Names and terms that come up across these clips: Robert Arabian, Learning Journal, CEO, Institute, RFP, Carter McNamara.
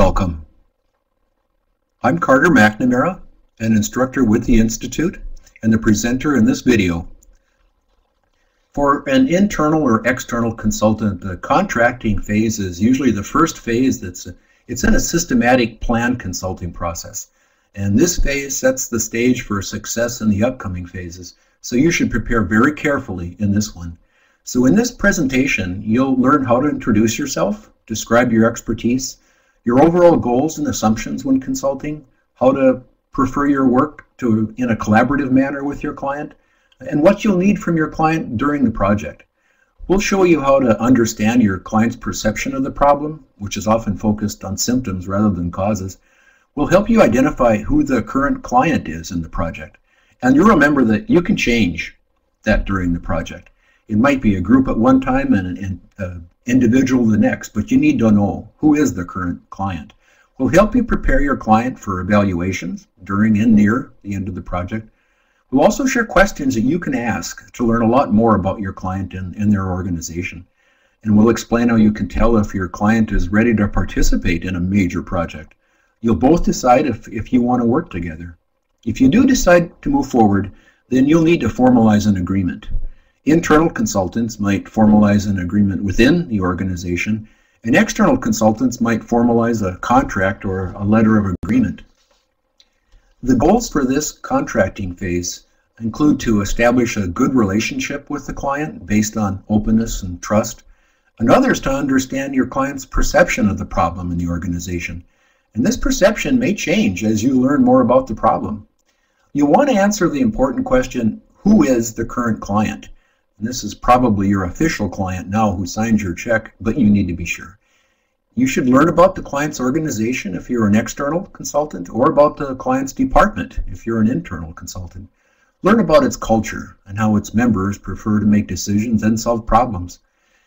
Welcome. I'm Carter McNamara, an instructor with the Institute and the presenter in this video. For an internal or external consultant, the contracting phase is usually the first phase it's in a systematic plan consulting process. And this phase sets the stage for success in the upcoming phases, so you should prepare very carefully in this one. So in this presentation, you'll learn how to introduce yourself, describe your expertise, your overall goals and assumptions when consulting, how to prefer your work in a collaborative manner with your client, and what you'll need from your client during the project. We'll show you how to understand your client's perception of the problem, which is often focused on symptoms rather than causes. We'll help you identify who the current client is in the project. And you'll remember that you can change that during the project. It might be a group at one time and an individual the next, but you need to know who is the current client. We'll help you prepare your client for evaluations during and near the end of the project. We'll also share questions that you can ask to learn a lot more about your client and their organization. And we'll explain how you can tell if your client is ready to participate in a major project. You'll both decide if you want to work together. If you do decide to move forward, then you'll need to formalize an agreement. Internal consultants might formalize an agreement within the organization, and external consultants might formalize a contract or a letter of agreement. The goals for this contracting phase include to establish a good relationship with the client based on openness and trust, and others to understand your client's perception of the problem in the organization. And this perception may change as you learn more about the problem. You want to answer the important question, who is the current client? And this is probably your official client now who signs your check, but you need to be sure. You should learn about the client's organization if you're an external consultant, or about the client's department if you're an internal consultant. Learn about its culture and how its members prefer to make decisions and solve problems.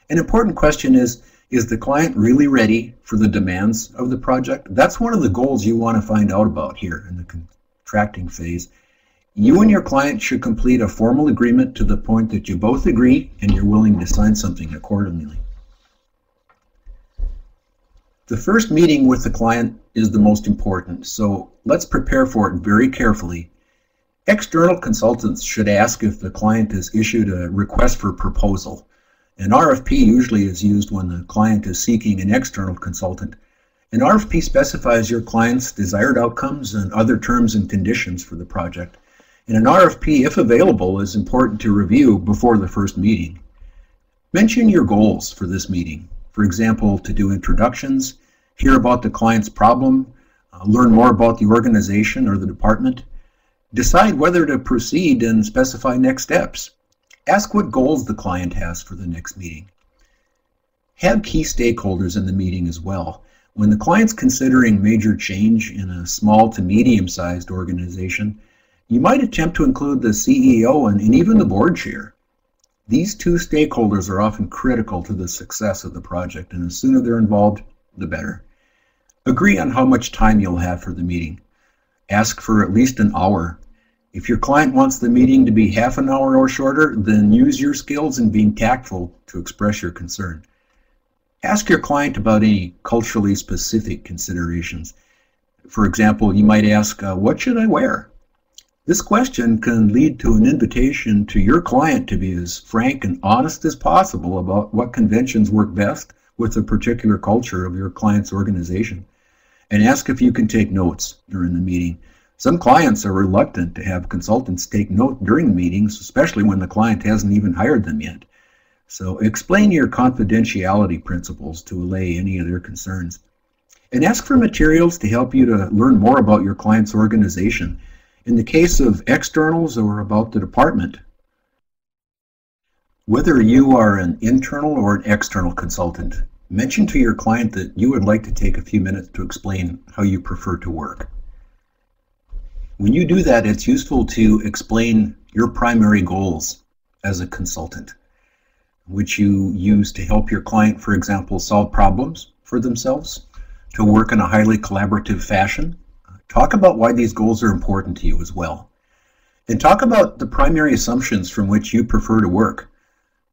An important question is the client really ready for the demands of the project? That's one of the goals you want to find out about here in the contracting phase. You and your client should complete a formal agreement to the point that you both agree and you're willing to sign something accordingly. The first meeting with the client is the most important, so let's prepare for it very carefully. External consultants should ask if the client has issued a request for proposal. An RFP usually is used when the client is seeking an external consultant. An RFP specifies your client's desired outcomes and other terms and conditions for the project. And an RFP, if available, is important to review before the first meeting. Mention your goals for this meeting. For example, to do introductions, hear about the client's problem, learn more about the organization or the department. Decide whether to proceed and specify next steps. Ask what goals the client has for the next meeting. Have key stakeholders in the meeting as well. When the client's considering major change in a small to medium-sized organization, you might attempt to include the CEO and even the board chair. These two stakeholders are often critical to the success of the project, and the sooner they're involved, the better. Agree on how much time you'll have for the meeting. Ask for at least an hour. If your client wants the meeting to be half an hour or shorter, then use your skills in being tactful to express your concern. Ask your client about any culturally specific considerations. For example, you might ask, what should I wear? This question can lead to an invitation to your client to be as frank and honest as possible about what conventions work best with the particular culture of your client's organization. And ask if you can take notes during the meeting. Some clients are reluctant to have consultants take notes during meetings, especially when the client hasn't even hired them yet. So explain your confidentiality principles to allay any of their concerns. And ask for materials to help you to learn more about your client's organization. In the case of externals or about the department, whether you are an internal or an external consultant, mention to your client that you would like to take a few minutes to explain how you prefer to work. When you do that, it's useful to explain your primary goals as a consultant, which you use to help your client, for example, solve problems for themselves, to work in a highly collaborative fashion. Talk about why these goals are important to you as well. And talk about the primary assumptions from which you prefer to work.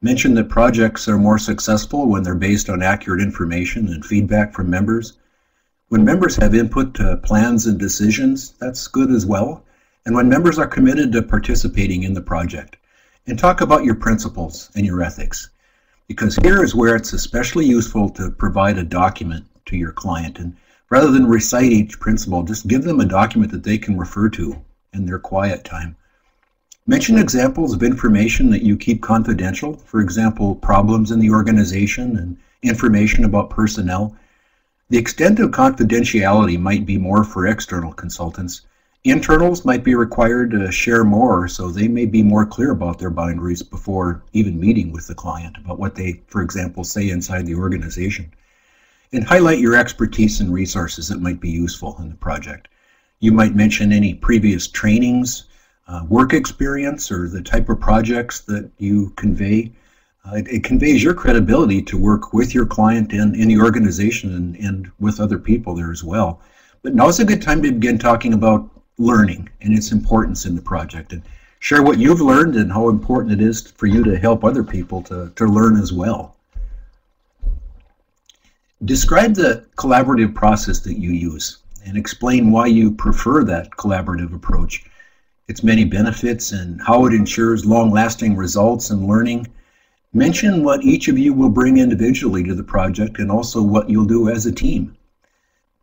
Mention that projects are more successful when they're based on accurate information and feedback from members. When members have input to plans and decisions, that's good as well. And when members are committed to participating in the project. And talk about your principles and your ethics, because here is where it's especially useful to provide a document to your client. And rather than recite each principle, just give them a document that they can refer to in their quiet time. Mention examples of information that you keep confidential, for example, problems in the organization and information about personnel. The extent of confidentiality might be more for external consultants. Internals might be required to share more, so they may be more clear about their boundaries before even meeting with the client about what they, for example, say inside the organization. And highlight your expertise and resources that might be useful in the project. You might mention any previous trainings, work experience, or the type of projects that you convey. It conveys your credibility to work with your client and in the organization and with other people there as well. But now's a good time to begin talking about learning and its importance in the project, and share what you've learned and how important it is for you to help other people to learn as well. Describe the collaborative process that you use and explain why you prefer that collaborative approach, its many benefits, and how it ensures long-lasting results and learning. Mention what each of you will bring individually to the project and also what you'll do as a team.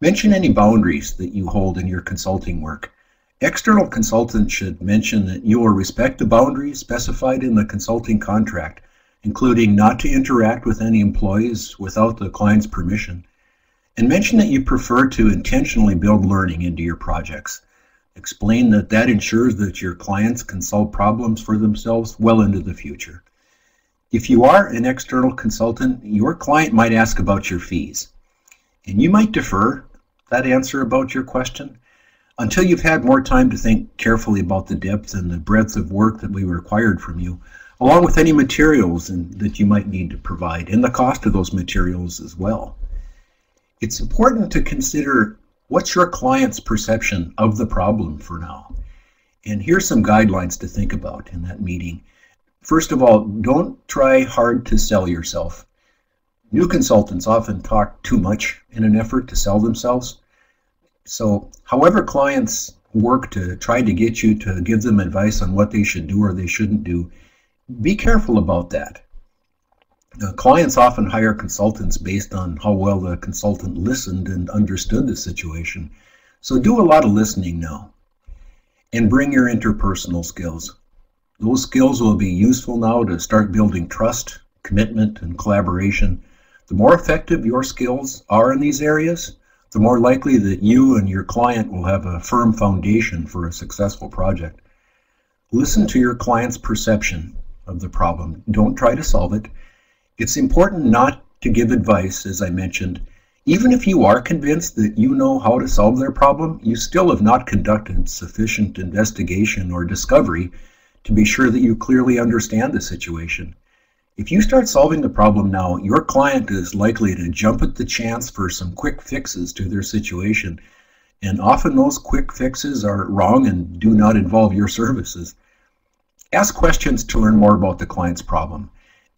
Mention any boundaries that you hold in your consulting work. External consultants should mention that you will respect the boundaries specified in the consulting contract, including not to interact with any employees without the client's permission. And mention that you prefer to intentionally build learning into your projects. Explain that that ensures that your clients can solve problems for themselves well into the future. If you are an external consultant, your client might ask about your fees. And you might defer that answer about your question until you've had more time to think carefully about the depth and the breadth of work that we required from you, along with any materials that you might need to provide, and the cost of those materials as well. It's important to consider what's your client's perception of the problem for now. And here's some guidelines to think about in that meeting. First of all, don't try hard to sell yourself. New consultants often talk too much in an effort to sell themselves. So however clients work to try to get you to give them advice on what they should do or they shouldn't do, be careful about that. Now, clients often hire consultants based on how well the consultant listened and understood the situation. So do a lot of listening now and bring your interpersonal skills. Those skills will be useful now to start building trust, commitment, and collaboration. The more effective your skills are in these areas, the more likely that you and your client will have a firm foundation for a successful project. Listen to your client's perception of the problem. Don't try to solve it. It's important not to give advice, as I mentioned. Even if you are convinced that you know how to solve their problem, you still have not conducted sufficient investigation or discovery to be sure that you clearly understand the situation. If you start solving the problem now, your client is likely to jump at the chance for some quick fixes to their situation, and often those quick fixes are wrong and do not involve your services. Ask questions to learn more about the client's problem,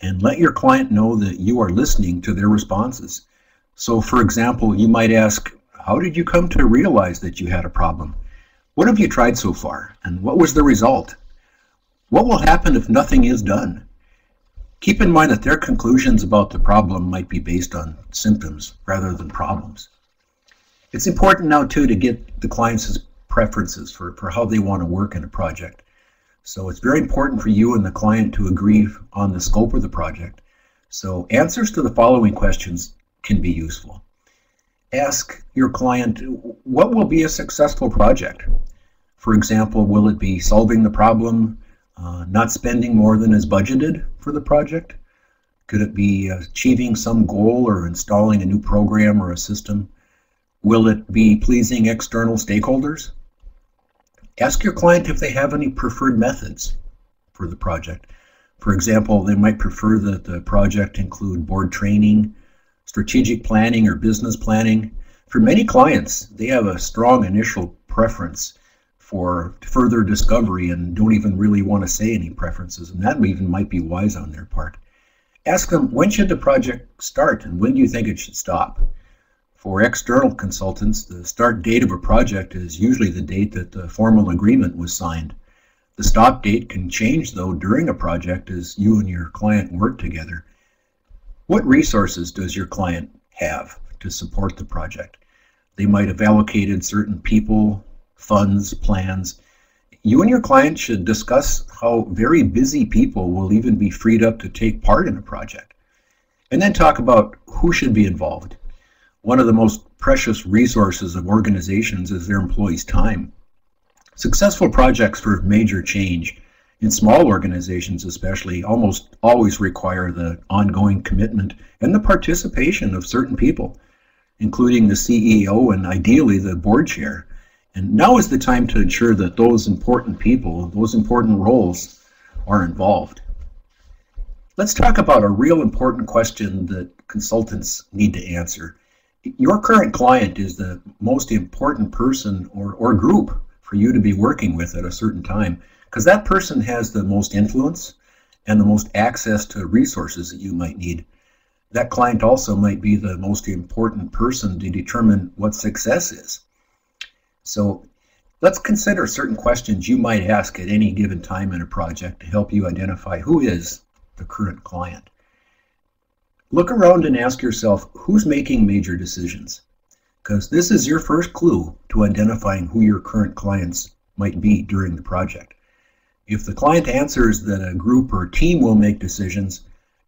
and let your client know that you are listening to their responses. So, for example, you might ask, how did you come to realize that you had a problem? What have you tried so far, and what was the result? What will happen if nothing is done? Keep in mind that their conclusions about the problem might be based on symptoms rather than problems. It's important now, too, to get the client's preferences for how they want to work in a project. So it's very important for you and the client to agree on the scope of the project. So answers to the following questions can be useful. Ask your client, what will be a successful project? For example, will it be solving the problem, not spending more than is budgeted for the project? Could it be achieving some goal or installing a new program or a system? Will it be pleasing external stakeholders? Ask your client if they have any preferred methods for the project. For example, they might prefer that the project include board training, strategic planning, or business planning. For many clients, they have a strong initial preference for further discovery and don't even really want to say any preferences, and that even might be wise on their part. Ask them, when should the project start and when do you think it should stop? For external consultants, the start date of a project is usually the date that the formal agreement was signed. The stop date can change, though, during a project as you and your client work together. What resources does your client have to support the project? They might have allocated certain people, funds, plans. You and your client should discuss how very busy people will even be freed up to take part in a project. And then talk about who should be involved. One of the most precious resources of organizations is their employees' time. Successful projects for major change, in small organizations especially, almost always require the ongoing commitment and the participation of certain people, including the CEO and ideally the board chair. And now is the time to ensure that those important people, those important roles, are involved. Let's talk about a real important question that consultants need to answer. Your current client is the most important person or group for you to be working with at a certain time, because that person has the most influence and the most access to resources that you might need. That client also might be the most important person to determine what success is. So let's consider certain questions you might ask at any given time in a project to help you identify who is the current client. Look around and ask yourself, who's making major decisions? Because this is your first clue to identifying who your current clients might be during the project. If the client answers that a group or team will make decisions,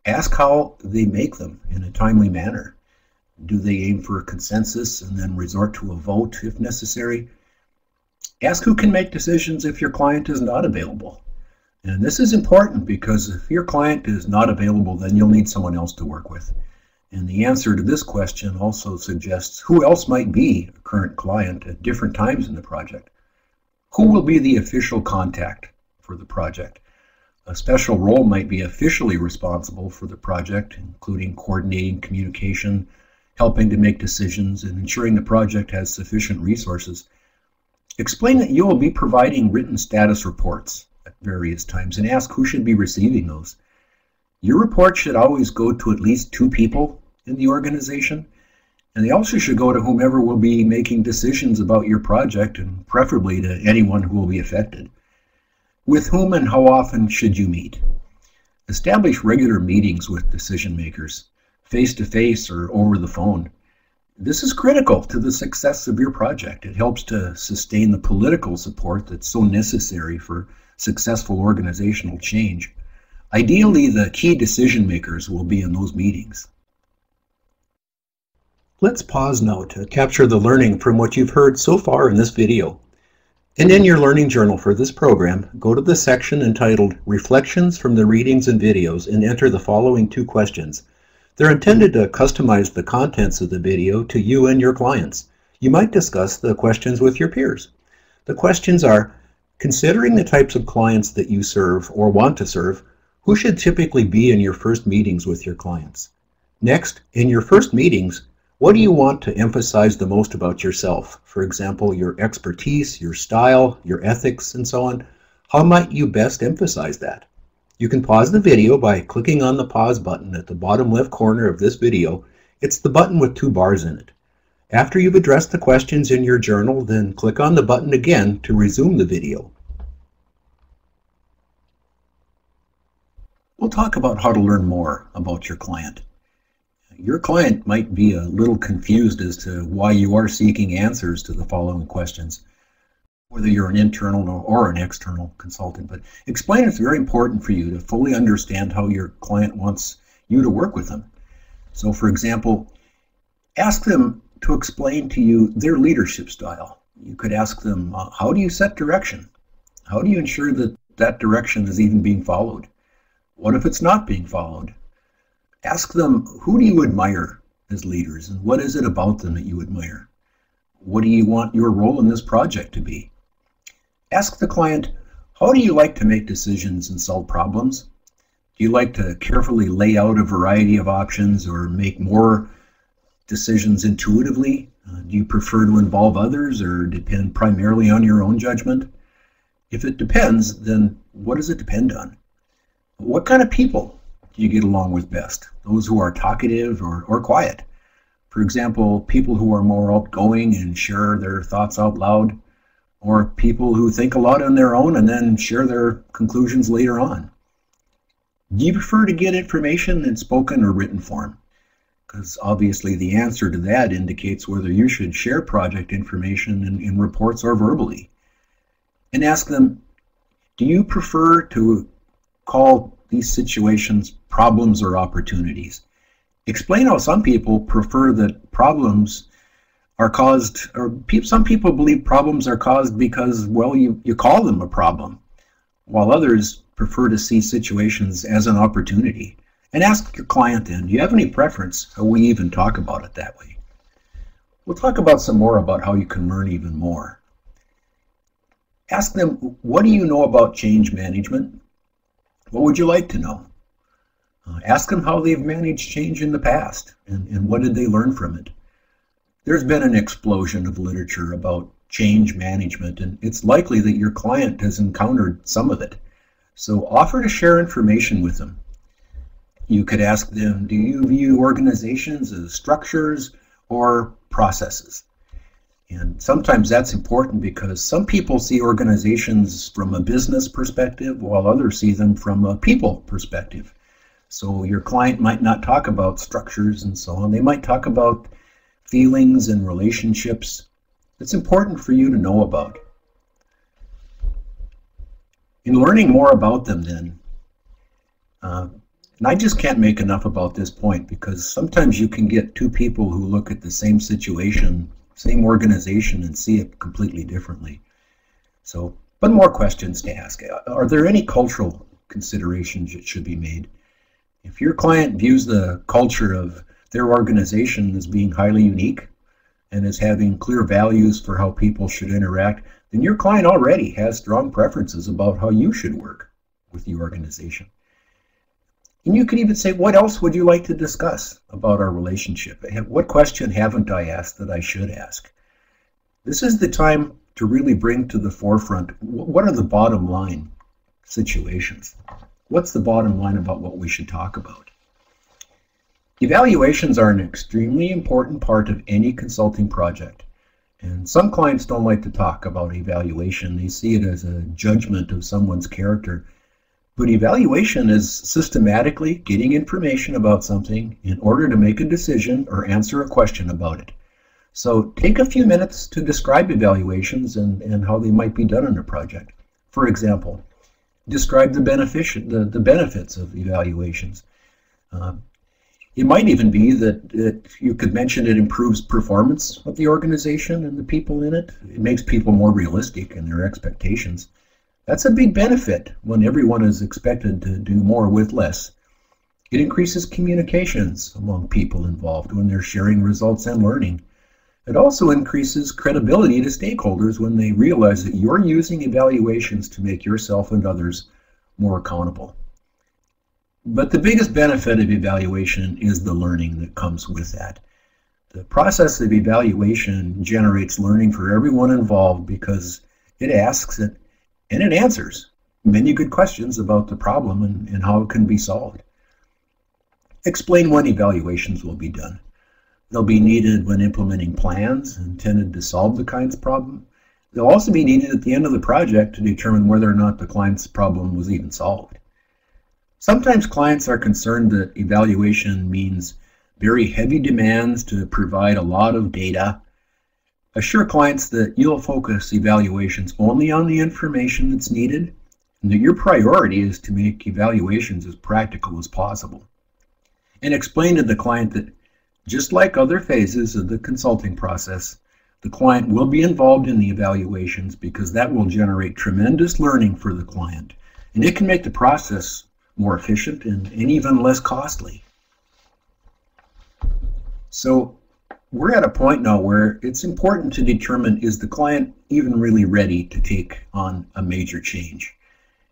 ask how they make them in a timely manner. Do they aim for a consensus and then resort to a vote if necessary? Ask who can make decisions if your client is not available. And this is important because if your client is not available, then you'll need someone else to work with. And the answer to this question also suggests who else might be a current client at different times in the project. Who will be the official contact for the project? A special role might be officially responsible for the project, including coordinating communication, helping to make decisions, and ensuring the project has sufficient resources. Explain that you will be providing written status reports at various times and ask who should be receiving those. Your report should always go to at least two people in the organization, and they also should go to whomever will be making decisions about your project and preferably to anyone who will be affected. With whom and how often should you meet? Establish regular meetings with decision makers, face-to-face or over the phone. This is critical to the success of your project. It helps to sustain the political support that's so necessary for successful organizational change. Ideally, the key decision makers will be in those meetings. Let's pause now to capture the learning from what you've heard so far in this video. And in your learning journal for this program, go to the section entitled Reflections from the Readings and Videos and enter the following two questions. They're intended to customize the contents of the video to you and your clients. You might discuss the questions with your peers. The questions are, considering the types of clients that you serve or want to serve, who should typically be in your first meetings with your clients? Next, in your first meetings, what do you want to emphasize the most about yourself? For example, your expertise, your style, your ethics, and so on. How might you best emphasize that? You can pause the video by clicking on the pause button at the bottom left corner of this video. It's the button with two bars in it. After you've addressed the questions in your journal, then click on the button again to resume the video. We'll talk about how to learn more about your client. Your client might be a little confused as to why you are seeking answers to the following questions, whether you're an internal or an external consultant. But explain it's very important for you to fully understand how your client wants you to work with them. So, for example, ask them to explain to you their leadership style. You could ask them, how do you set direction? How do you ensure that that direction is even being followed? What if it's not being followed? Ask them, who do you admire as leaders, and what is it about them that you admire? What do you want your role in this project to be? Ask the client, how do you like to make decisions and solve problems? Do you like to carefully lay out a variety of options or make more decisions intuitively? Do you prefer to involve others or depend primarily on your own judgment? If it depends, then what does it depend on? What kind of people do you get along with best? Those who are talkative or quiet? For example, people who are more outgoing and share their thoughts out loud, or people who think a lot on their own and then share their conclusions later on. Do you prefer to get information in spoken or written form? Because obviously the answer to that indicates whether you should share project information in reports or verbally. And ask them, do you prefer to call these situations problems or opportunities? Explain how some people prefer that problems are caused, or some people believe problems are caused because, well, you call them a problem, while others prefer to see situations as an opportunity. And ask your client then, do you have any preference how we even talk about it that way? We'll talk about some more about how you can learn even more. Ask them, what do you know about change management? What would you like to know? Ask them how they've managed change in the past and what did they learn from it. There's been an explosion of literature about change management, and it's likely that your client has encountered some of it. So offer to share information with them. You could ask them, do you view organizations as structures or processes? And sometimes that's important because some people see organizations from a business perspective while others see them from a people perspective. So your client might not talk about structures and so on. They might talk about feelings and relationships. It's important for you to know about. In learning more about them then, and I just can't make enough about this point, because sometimes you can get two people who look at the same situation, same organization, and see it completely differently. So, but more questions to ask. Are there any cultural considerations that should be made? If your client views the culture of their organization as being highly unique and as having clear values for how people should interact, then your client already has strong preferences about how you should work with the organization. And you can even say, what else would you like to discuss about our relationship? What question haven't I asked that I should ask? This is the time to really bring to the forefront, what are the bottom line situations? What's the bottom line about what we should talk about? Evaluations are an extremely important part of any consulting project. And some clients don't like to talk about evaluation. They see it as a judgment of someone's character. But evaluation is systematically getting information about something in order to make a decision or answer a question about it. So take a few minutes to describe evaluations and how they might be done in a project. For example, describe the benefits of evaluations. It might even be that you could mention it improves performance of the organization and the people in it. It makes people more realistic in their expectations. That's a big benefit when everyone is expected to do more with less. It increases communications among people involved when they're sharing results and learning. It also increases credibility to stakeholders when they realize that you're using evaluations to make yourself and others more accountable. But the biggest benefit of evaluation is the learning that comes with that. The process of evaluation generates learning for everyone involved because it asks and it answers many good questions about the problem and how it can be solved. Explain when evaluations will be done. They'll be needed when implementing plans intended to solve the client's problem. They'll also be needed at the end of the project to determine whether or not the client's problem was even solved. Sometimes clients are concerned that evaluation means very heavy demands to provide a lot of data. Assure clients that you'll focus evaluations only on the information that's needed and that your priority is to make evaluations as practical as possible. And explain to the client that just like other phases of the consulting process, the client will be involved in the evaluations because that will generate tremendous learning for the client. And it can make the process more efficient and even less costly. So we're at a point now where it's important to determine, is the client even really ready to take on a major change?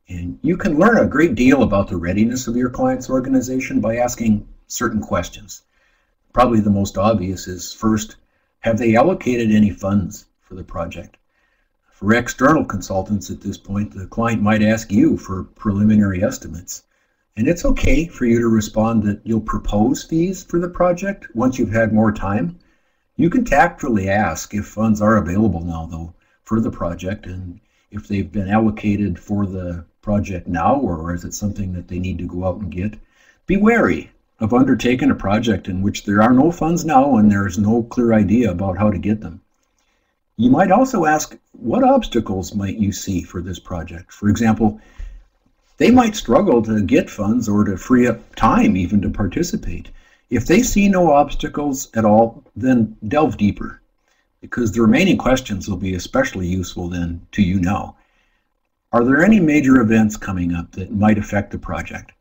And you can learn a great deal about the readiness of your client's organization by asking certain questions. Probably the most obvious is, first, have they allocated any funds for the project? For external consultants at this point, the client might ask you for preliminary estimates. And it's okay for you to respond that you'll propose fees for the project once you've had more time. You can tactfully ask if funds are available now, though, for the project, and if they've been allocated for the project now, or is it something that they need to go out and get. Be wary of undertaking a project in which there are no funds now and there is no clear idea about how to get them. You might also ask, what obstacles might you see for this project? For example, they might struggle to get funds or to free up time even to participate. If they see no obstacles at all, then delve deeper, because the remaining questions will be especially useful then to you now. Are there any major events coming up that might affect the project?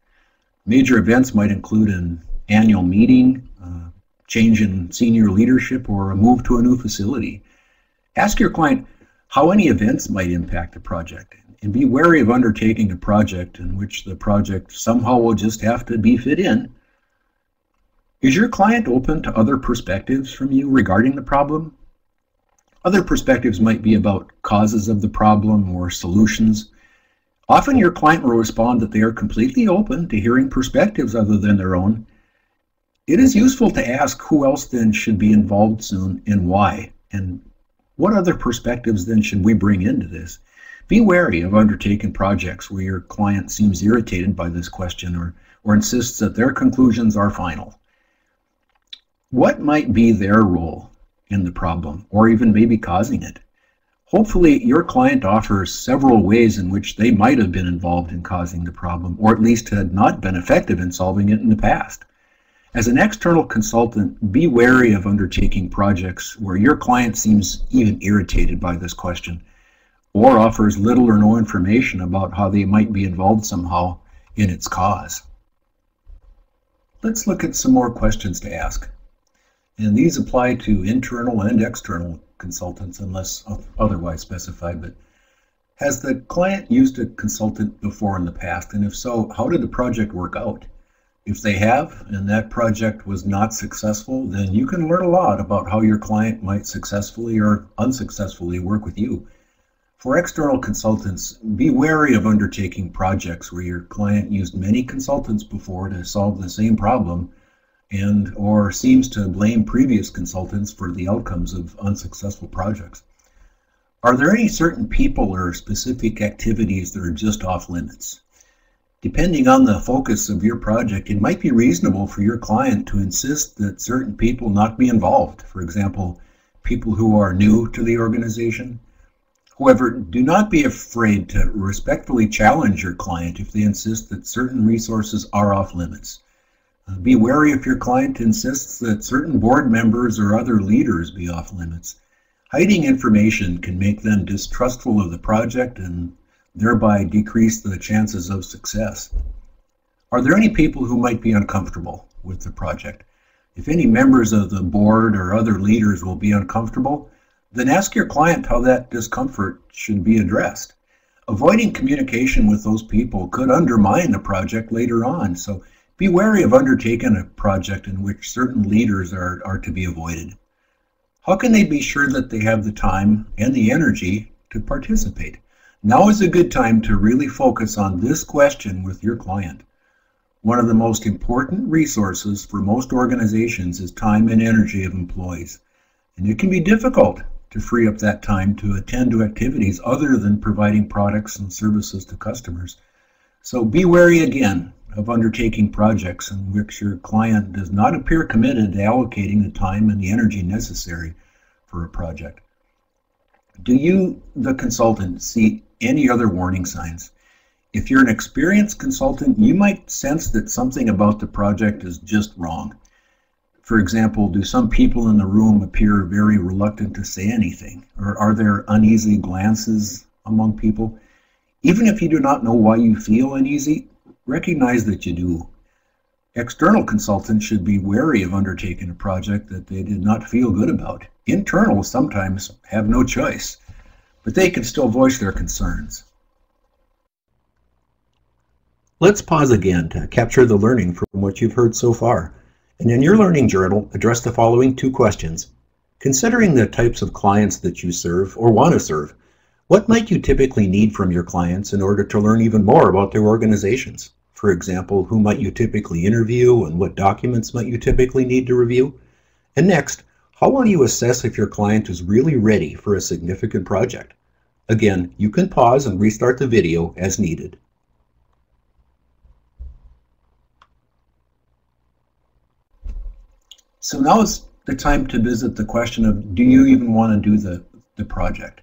Major events might include an annual meeting, a change in senior leadership, or a move to a new facility. Ask your client how any events might impact the project, and be wary of undertaking a project in which the project somehow will just have to be fit in. Is your client open to other perspectives from you regarding the problem? Other perspectives might be about causes of the problem or solutions. Often your client will respond that they are completely open to hearing perspectives other than their own. It is useful to ask who else then should be involved soon and why, and what other perspectives then should we bring into this? Be wary of undertaking projects where your client seems irritated by this question or insists that their conclusions are final. What might be their role in the problem, or even maybe causing it? Hopefully, your client offers several ways in which they might have been involved in causing the problem, or at least had not been effective in solving it in the past. As an external consultant, be wary of undertaking projects where your client seems even irritated by this question, or offers little or no information about how they might be involved somehow in its cause. Let's look at some more questions to ask. And these apply to internal and external consultants unless otherwise specified. But has the client used a consultant before in the past? And if so, how did the project work out? If they have and that project was not successful, then you can learn a lot about how your client might successfully or unsuccessfully work with you. For external consultants, be wary of undertaking projects where your client used many consultants before to solve the same problem, and or seems to blame previous consultants for the outcomes of unsuccessful projects. Are there any certain people or specific activities that are just off limits? Depending on the focus of your project, it might be reasonable for your client to insist that certain people not be involved. For example, people who are new to the organization. However, do not be afraid to respectfully challenge your client if they insist that certain resources are off limits. Be wary if your client insists that certain board members or other leaders be off limits. Hiding information can make them distrustful of the project and thereby decrease the chances of success. Are there any people who might be uncomfortable with the project? If any members of the board or other leaders will be uncomfortable, then ask your client how that discomfort should be addressed. Avoiding communication with those people could undermine the project later on, so be wary of undertaking a project in which certain leaders are to be avoided. How can they be sure that they have the time and the energy to participate? Now is a good time to really focus on this question with your client. One of the most important resources for most organizations is time and energy of employees, and it can be difficult to free up that time to attend to activities other than providing products and services to customers. So be wary again of undertaking projects in which your client does not appear committed to allocating the time and the energy necessary for a project. Do you, the consultant, see any other warning signs? If you're an experienced consultant, you might sense that something about the project is just wrong. For example, do some people in the room appear very reluctant to say anything? Or are there uneasy glances among people? Even if you do not know why you feel uneasy, recognize that you do. External consultants should be wary of undertaking a project that they did not feel good about. Internal sometimes have no choice, but they can still voice their concerns. Let's pause again to capture the learning from what you've heard so far. And in your learning journal, address the following two questions. Considering the types of clients that you serve or want to serve, what might you typically need from your clients in order to learn even more about their organizations? For example, who might you typically interview and what documents might you typically need to review? And next, how will you assess if your client is really ready for a significant project? Again, you can pause and restart the video as needed. So now is the time to visit the question of, do you even want to do the project?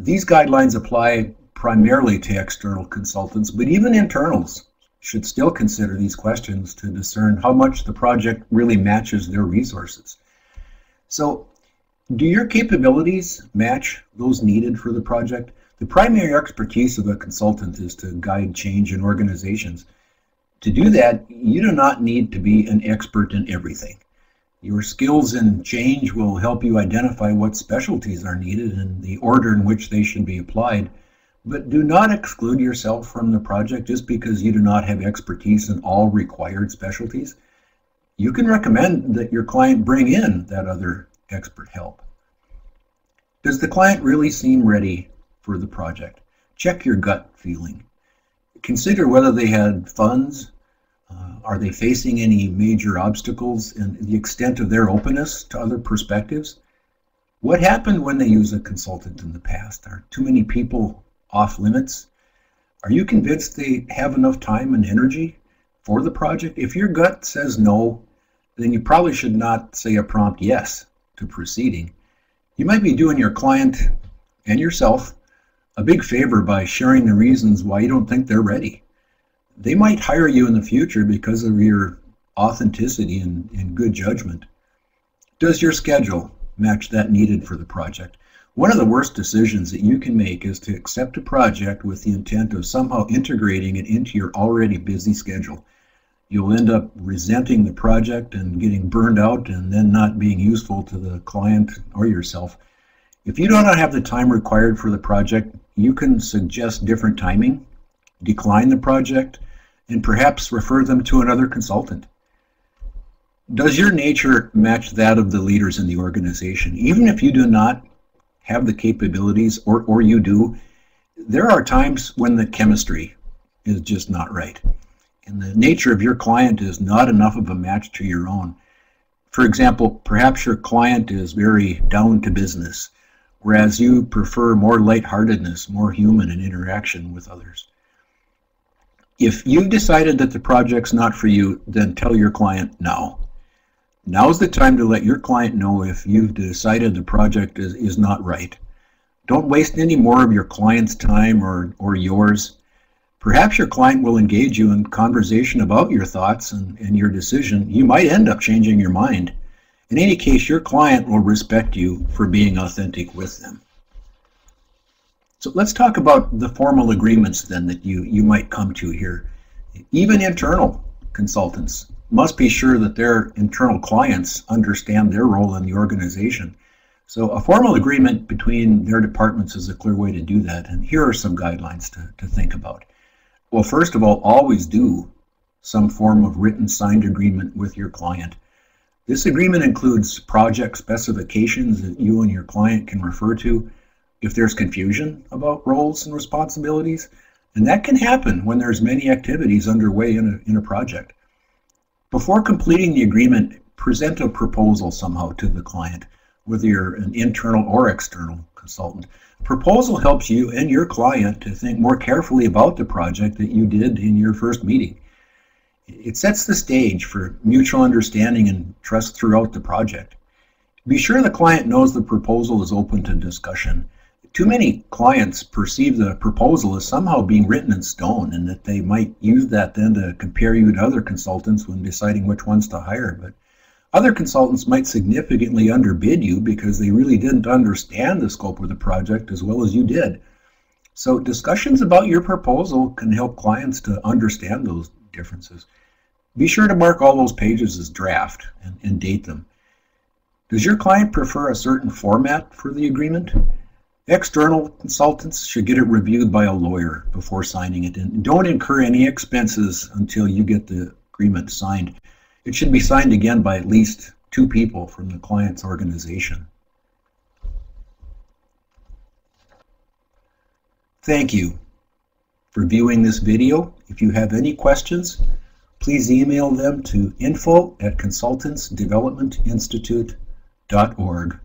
These guidelines apply primarily to external consultants, but even internals should still consider these questions to discern how much the project really matches their resources. So, do your capabilities match those needed for the project? The primary expertise of a consultant is to guide change in organizations. To do that, you do not need to be an expert in everything. Your skills in change will help you identify what specialties are needed and the order in which they should be applied. But do not exclude yourself from the project just because you do not have expertise in all required specialties. You can recommend that your client bring in that other expert help. Does the client really seem ready for the project? Check your gut feeling. Consider whether they had funds, are they facing any major obstacles, and the extent of their openness to other perspectives. What happened when they used a consultant in the past? Are too many people off limits? Are you convinced they have enough time and energy for the project? If your gut says no, then you probably should not say a prompt yes to proceeding. You might be doing your client and yourself a big favor by sharing the reasons why you don't think they're ready. They might hire you in the future because of your authenticity and good judgment. Does your schedule match that needed for the project? One of the worst decisions that you can make is to accept a project with the intent of somehow integrating it into your already busy schedule. You'll end up resenting the project and getting burned out and then not being useful to the client or yourself. If you do not have the time required for the project, you can suggest different timing, decline the project, and perhaps refer them to another consultant. Does your nature match that of the leaders in the organization? Even if you do not have the capabilities, or you do, there are times when the chemistry is just not right, and the nature of your client is not enough of a match to your own. For example, perhaps your client is very down to business, whereas you prefer more lightheartedness, more human in interaction with others. If you've decided that the project's not for you, then tell your client now. Now's the time to let your client know if you've decided the project is not right. Don't waste any more of your client's time or yours. Perhaps your client will engage you in conversation about your thoughts and your decision. You might end up changing your mind. In any case, your client will respect you for being authentic with them. So let's talk about the formal agreements then that you might come to here. Even internal consultants must be sure that their internal clients understand their role in the organization. So a formal agreement between their departments is a clear way to do that, and here are some guidelines to think about. Well, first of all, always do some form of written signed agreement with your client. This agreement includes project specifications that you and your client can refer to if there's confusion about roles and responsibilities, and that can happen when there's many activities underway in a project. Before completing the agreement, present a proposal somehow to the client, whether you're an internal or external consultant. A proposal helps you and your client to think more carefully about the project that you did in your first meeting. It sets the stage for mutual understanding and trust throughout the project. Be sure the client knows the proposal is open to discussion. Too many clients perceive the proposal as somehow being written in stone, and that they might use that then to compare you to other consultants when deciding which ones to hire. But other consultants might significantly underbid you because they really didn't understand the scope of the project as well as you did. So discussions about your proposal can help clients to understand those differences. Be sure to mark all those pages as draft and date them. Does your client prefer a certain format for the agreement? External consultants should get it reviewed by a lawyer before signing it, and don't incur any expenses until you get the agreement signed. It should be signed again by at least 2 people from the client's organization. Thank you for viewing this video. If you have any questions, please email them to info@consultantsdevelopmentinstitute.org.